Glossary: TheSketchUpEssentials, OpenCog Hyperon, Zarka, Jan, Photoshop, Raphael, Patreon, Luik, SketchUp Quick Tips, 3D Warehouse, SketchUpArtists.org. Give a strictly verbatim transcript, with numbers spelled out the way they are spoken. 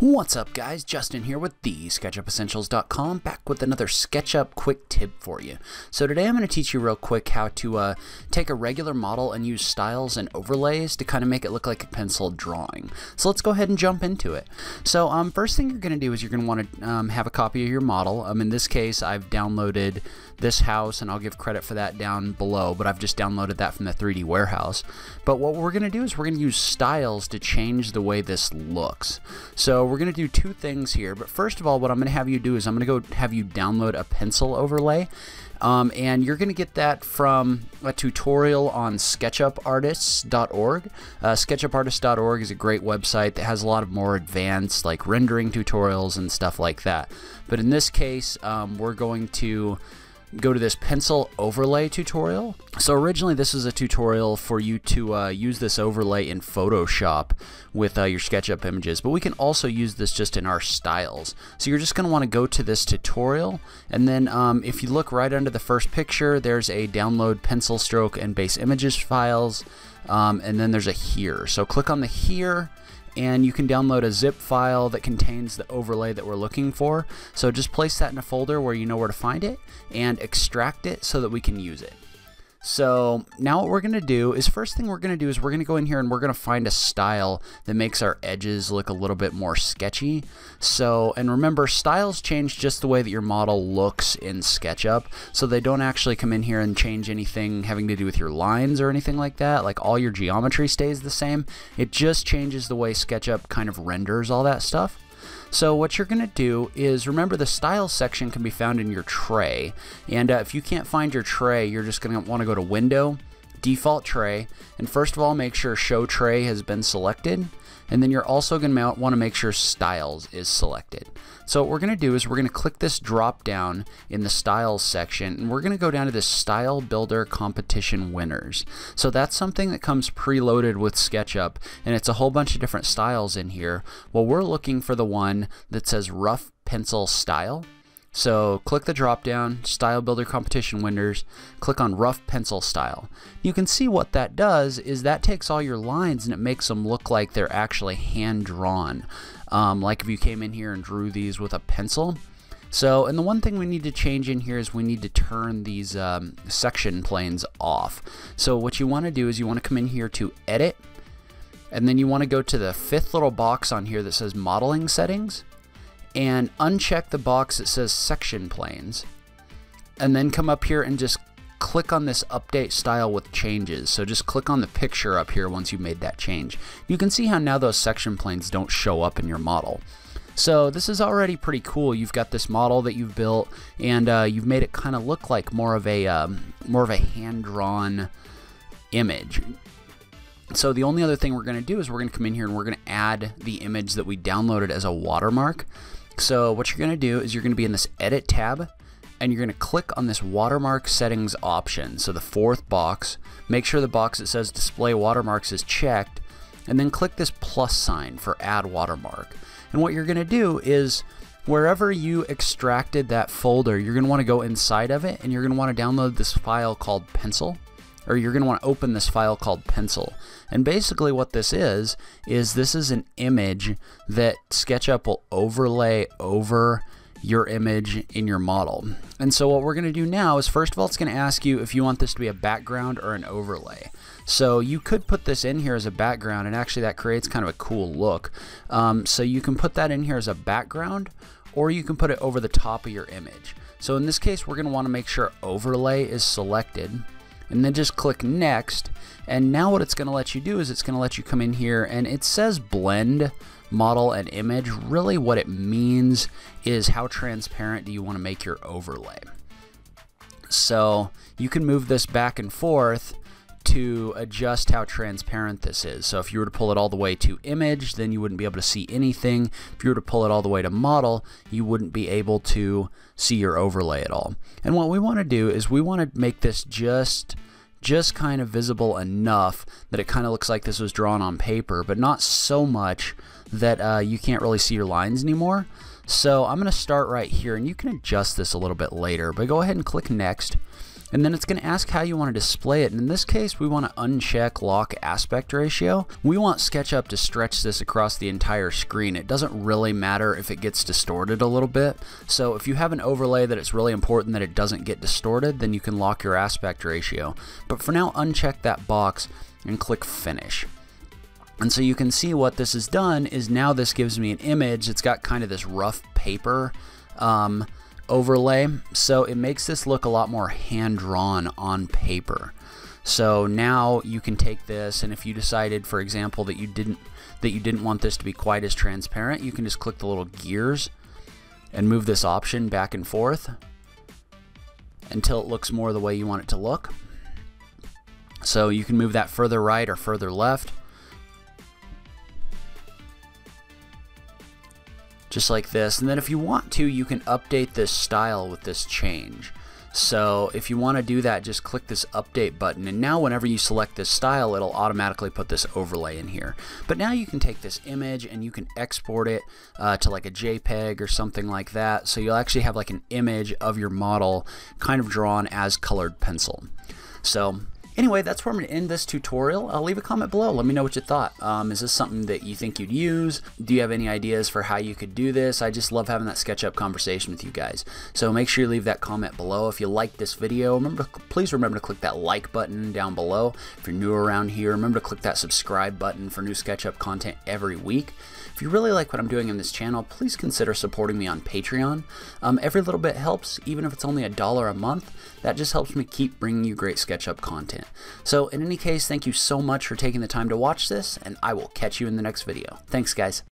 What's up, guys? Justin here with the SketchUp Essentials dot com, back with another SketchUp quick tip for you. So today I'm going to teach you real quick how to uh, take a regular model and use styles and overlays to kind of make it look like a pencil drawing. So let's go ahead and jump into it. So um, first thing you're going to do is you're going to want to um, have a copy of your model. Um, in this case, I've downloaded this house, and I'll give credit for that down below, but I've just downloaded that from the three D Warehouse. But what we're going to do is we're going to use styles to change the way this looks. So we're going to do two things here, but first of all, what I'm going to have you do is I'm going to go have you download a pencil overlay, um, and you're going to get that from a tutorial on SketchUp Artists dot org. Uh, SketchUp Artists dot org is a great website that has a lot of more advanced, like, rendering tutorials and stuff like that. But in this case, um, we're going to go to this pencil overlay tutorial. So originally this was a tutorial for you to uh, use this overlay in Photoshop with uh, your SketchUp images, but we can also use this just in our styles. So you're just going to want to go to this tutorial, and then um, if you look right under the first picture, there's a download pencil stroke and base images files, um, and then there's a here. So click on the here, and you can download a zip file that contains the overlay that we're looking for. So just place that in a folder where you know where to find it and extract it so that we can use it. So now what we're going to do is, first thing we're going to do is we're going to go in here and we're going to find a style that makes our edges look a little bit more sketchy. So, and remember, styles change just the way that your model looks in SketchUp, so they don't actually come in here and change anything having to do with your lines or anything like that. Like, all your geometry stays the same. It just changes the way SketchUp kind of renders all that stuff. So what you're going to do is, remember, the style section can be found in your tray, and uh, if you can't find your tray, you're just going to want to go to Window, Default Tray, and first of all make sure Show Tray has been selected, and then you're also going to want to make sure Styles is selected. So what we're going to do is we're going to click this drop down in the Styles section, and we're going to go down to this Style Builder Competition Winners. So that's something that comes preloaded with SketchUp, and it's a whole bunch of different styles in here. Well, we're looking for the one that says Rough Pencil Style. So click the drop down, Style Builder Competition Winners, click on Rough Pencil Style. You can see what that does is that takes all your lines and it makes them look like they're actually hand drawn. Um, like if you came in here and drew these with a pencil. So, and the one thing we need to change in here is we need to turn these um, section planes off. So what you want to do is you want to come in here to Edit, and then you want to go to the fifth little box on here that says Modeling Settings, and uncheck the box that says Section Planes, and then come up here and just click on this Update Style with Changes. So just click on the picture up here once you've made that change. You can see how now those section planes don't show up in your model. So this is already pretty cool. You've got this model that you've built, and uh, you've made it kind of look like more of a um, more of a hand-drawn image. So the only other thing we're going to do is we're going to come in here and we're going to add the image that we downloaded as a watermark. So what you're going to do is you're going to be in this Edit tab, and you're going to click on this Watermark Settings option, so the fourth box. Make sure the box that says Display Watermarks is checked, and then click this plus sign for Add Watermark. And what you're going to do is, wherever you extracted that folder, you're going to want to go inside of it, and you're going to want to download this file called Pencil. Or you're going to want to open this file called Pencil. And basically what this is, is this is an image that SketchUp will overlay over your image in your model. And so what we're going to do now is, first of all, it's going to ask you if you want this to be a background or an overlay. So you could put this in here as a background, and actually that creates kind of a cool look. Um, so you can put that in here as a background, or you can put it over the top of your image. So in this case, we're going to want to make sure Overlay is selected, and then just click Next. And now what it's going to let you do is it's going to let you come in here, and it says Blend Model and Image. Really what it means is, how transparent do you want to make your overlay? So you can move this back and forth to adjust how transparent this is. So if you were to pull it all the way to Image, then you wouldn't be able to see anything. If you were to pull it all the way to Model, you wouldn't be able to see your overlay at all. And what we want to do is we want to make this just just kind of visible enough that it kind of looks like this was drawn on paper, but not so much that uh, you can't really see your lines anymore. So I'm going to start right here, and you can adjust this a little bit later, but go ahead and click Next. And then it's going to ask how you want to display it. And in this case, we want to uncheck lock aspect ratio. We want SketchUp to stretch this across the entire screen. It doesn't really matter if it gets distorted a little bit. So if you have an overlay that it's really important that it doesn't get distorted, then you can lock your aspect ratio. But for now, uncheck that box and click Finish. And so you can see what this has done is now this gives me an image. It's got kind of this rough paper um, overlay. So it makes this look a lot more hand-drawn on paper. So now you can take this, and if you decided, for example, that you didn't that you didn't want this to be quite as transparent, you can just click the little gears and move this option back and forth until it looks more the way you want it to look. So you can move that further right or further left, just like this. And then if you want to, you can update this style with this change. So if you want to do that, just click this update button, and now whenever you select this style, it'll automatically put this overlay in here. But now you can take this image and you can export it uh, to like a JPEG or something like that, so you'll actually have like an image of your model kind of drawn as colored pencil. So anyway, that's where I'm going to end this tutorial. I'll leave a comment below. Let me know what you thought. Um, is this something that you think you'd use? Do you have any ideas for how you could do this? I just love having that SketchUp conversation with you guys. So make sure you leave that comment below. If you liked this video, remember, please remember to click that like button down below. If you're new around here, remember to click that subscribe button for new SketchUp content every week. If you really like what I'm doing on this channel, please consider supporting me on Patreon. Um, every little bit helps, even if it's only a dollar a month. That just helps me keep bringing you great SketchUp content. So in any case, thank you so much for taking the time to watch this, and I will catch you in the next video. Thanks, guys.